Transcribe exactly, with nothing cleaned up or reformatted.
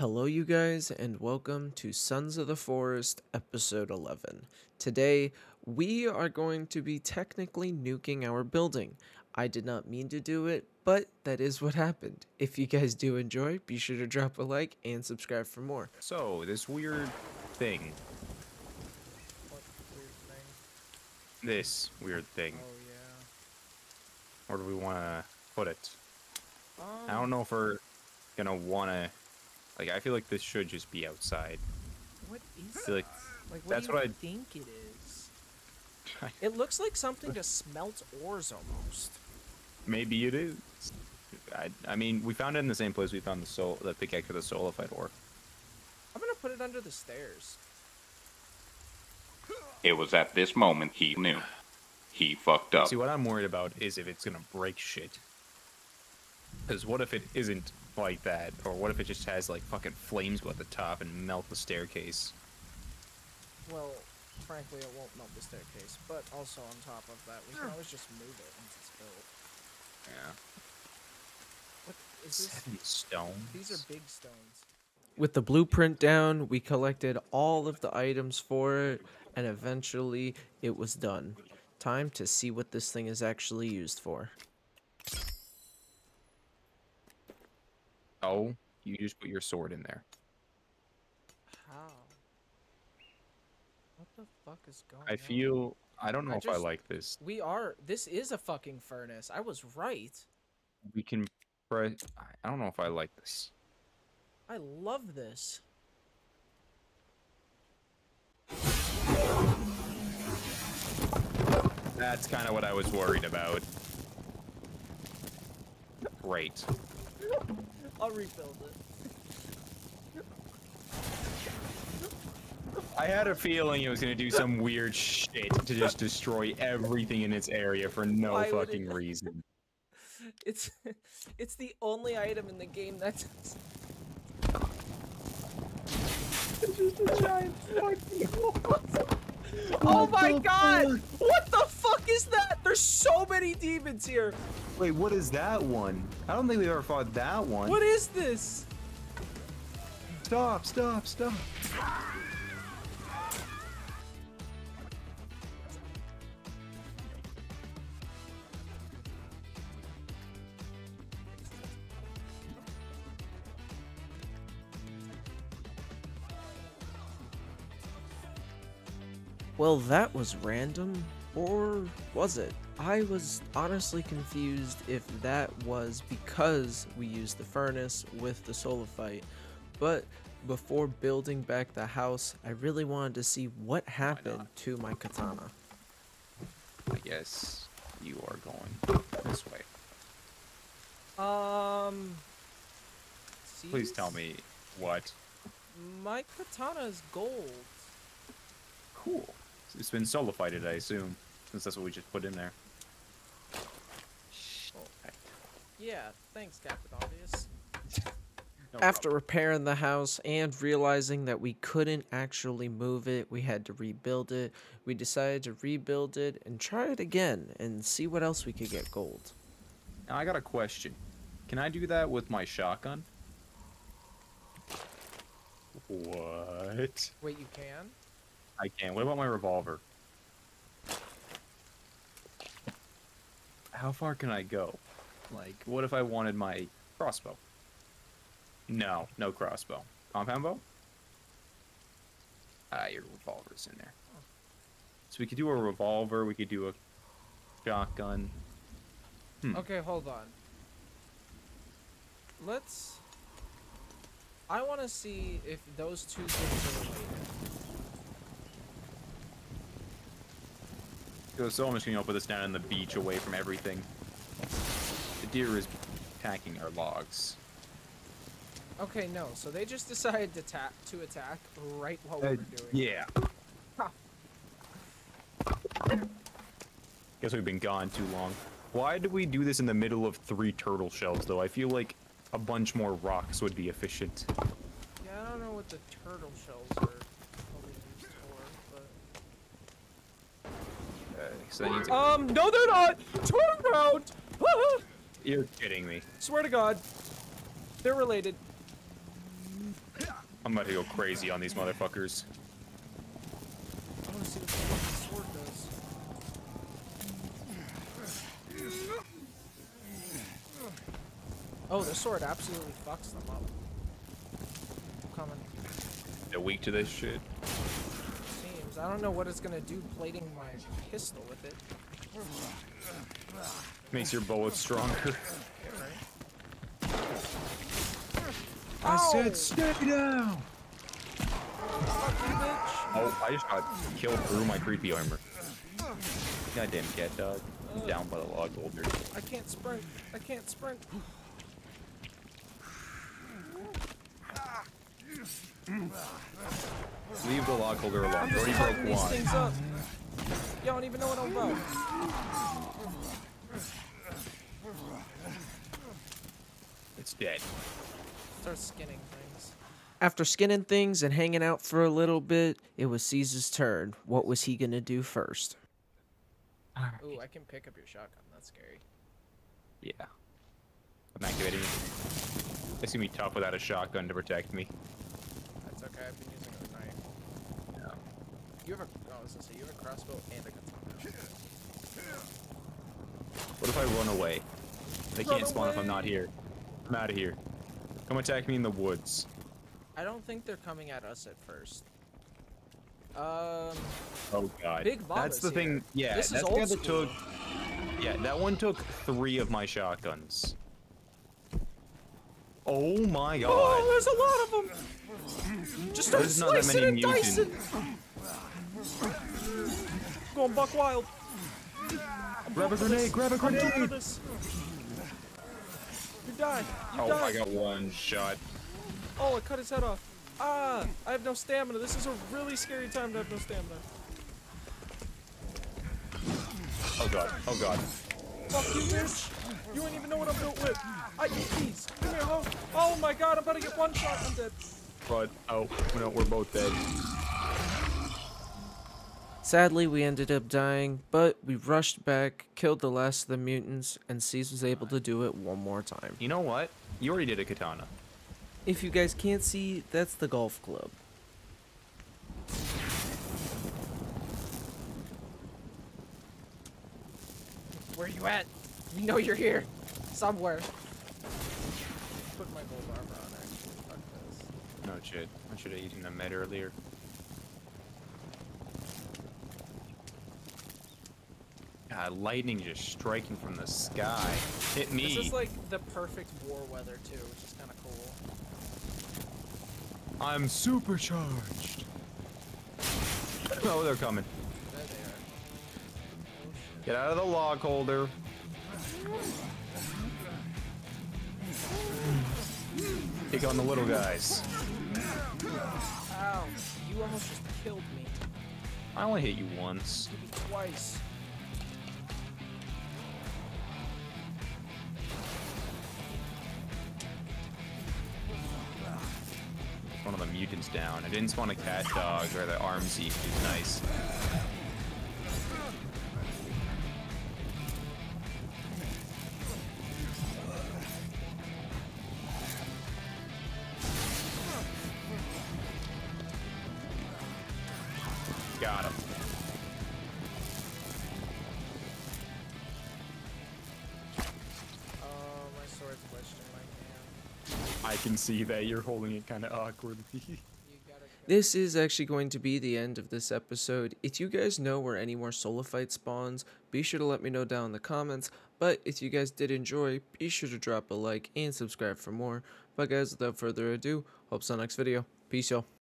Hello you guys, and welcome to Sons of the Forest episode eleven. Today we are going to be technically nuking our building. I did not mean to do it, but that is what happened. If you guys do enjoy, be sure to drop a like and subscribe for more. So this weird thing. What weird thing? This weird thing. Oh yeah. Where do we want to put it? Um, I don't know if we're gonna want to. Like, I feel like this should just be outside. What is it? Like, like, what that's do you what I think it is? It looks like something to smelt ores almost. Maybe it is. I, I mean, we found it in the same place we found the soul, the pickaxe of the soulified ore. I'm gonna put it under the stairs. It was at this moment he knew. He fucked up. See, what I'm worried about is if it's gonna break shit. Because what if it isn't like that? Or what if it just has, like, fucking flames go at the top and melt the staircase? Well, frankly, it won't melt the staircase, but also on top of that, we can always just move it once it's built. Yeah. What is this? Seven stones? These are big stones. With the blueprint down, we collected all of the items for it, and eventually it was done. Time to see what this thing is actually used for. Oh, you just put your sword in there. How? What the fuck is going on? I feel... I don't know I if just, I like this. We are... This is a fucking furnace. I was right. We can... I don't know if I like this. I love this. That's kind of what I was worried about. Great. I'll rebuild it. I had a feeling it was gonna do some weird shit to just destroy everything in its area for no Why fucking it... reason. It's it's the only item in the game that's just a giant fucking wall. Oh my god! What the fuck is that? There's so many demons here! Wait, what is that one? I don't think we've ever fought that one. What is this? Stop, stop, stop. Well, that was random, or was it? I was honestly confused if that was because we used the furnace with the solafite, but before building back the house, I really wanted to see what happened to my katana. I guess you are going this way. Um... Geez. Please tell me what. My katana is gold. Cool. It's been solidified, I assume, since that's what we just put in there. Okay. Yeah, thanks, Captain Obvious. No After problem. repairing the house and realizing that we couldn't actually move it, we had to rebuild it. We decided to rebuild it and try it again and see what else we could get gold. Now I got a question. Can I do that with my shotgun? What? Wait, you can? I can. What about my revolver? How far can I go? Like, what if I wanted my crossbow? No, no crossbow. Compound bow? Ah, your revolver's in there. So we could do a revolver, we could do a shotgun. Hmm. Okay, hold on. Let's... I want to see if those two things are related. So I'm just gonna put this down on the beach away from everything. The deer is attacking our logs. Okay, no. So they just decided to tap to attack right while we uh, were doing yeah. it. Yeah. Huh. Guess we've been gone too long. Why do we do this in the middle of three turtle shells though? I feel like a bunch more rocks would be efficient. Yeah, I don't know what the turtle shells are. So to... Um, no they're not! Turn around! Ah! You're kidding me. Swear to God. They're related. I'm about to go crazy on these motherfuckers. I want to see what the sword does. Oh, the sword absolutely fucks them up. I'm coming. They're weak to this shit. Seems. I don't know what it's gonna do plating my pistol with it. Makes your bullets stronger. I oh. said stay down! Oh, I just got killed through my creepy armor. Goddamn cat dog. I'm uh, down by the log holder. I can't sprint. I can't sprint. Leave the log holder alone. I already broke these one. Things up. You don't even know what I'm about. It's dead. Start skinning things. After skinning things and hanging out for a little bit, it was Caesar's turn. What was he gonna do first? Right. Ooh, I can pick up your shotgun. That's scary. Yeah. I'm activating it. It's gonna be tough without a shotgun to protect me. That's okay. I've been using a knife. Yeah. You have a. Oh, I was gonna say you have a crossbow and a katana. What if I run away? They run can't spawn away. If I'm not here. I'm out of here. Come attack me in the woods. I don't think they're coming at us at first. Um. Oh god. Big That's the here. thing. Yeah. This that's is old that took. Yeah, that one took three of my shotguns. Oh my god. Oh, there's a lot of them. Just start there's slicing and dicing. Going buck wild. I'm grab a grenade. Grab a grenade. You died. You oh, died. I got one shot. Oh, I cut his head off. Ah, I have no stamina. This is a really scary time to have no stamina. Oh god. Oh god. Fuck you, bitch. You ain't even know what I'm built with. I please. Give me a low. Oh my god, I'm about to get one shot. I'm dead. But oh no, we're both dead. Sadly, we ended up dying, but we rushed back, killed the last of the mutants, and Caesar was able to do it one more time. You know what? You already did a katana. If you guys can't see, that's the golf club. Where you at? We know you're here. Somewhere. Put my gold armor on, actually. Fuck this. No shit. I should have eaten the med earlier. God, lightning just striking from the sky. Hit me. This is like the perfect war weather too, which is kind of cool. I'm supercharged. Oh, they're coming. There they are. Get out of the log holder. Take on the little guys. Ow, you almost just killed me. I only hit you once. Maybe twice. One of the mutants down. I didn't spawn a cat dog or the armsy, which is nice. Got him. Oh, my sword's glitched in my hand. I can see that you're holding it kind of awkwardly. This is actually going to be the end of this episode. If you guys know where any more Solafite spawns, be sure to let me know down in the comments. But if you guys did enjoy, be sure to drop a like and subscribe for more. But guys, without further ado, hope so next video. Peace, y'all.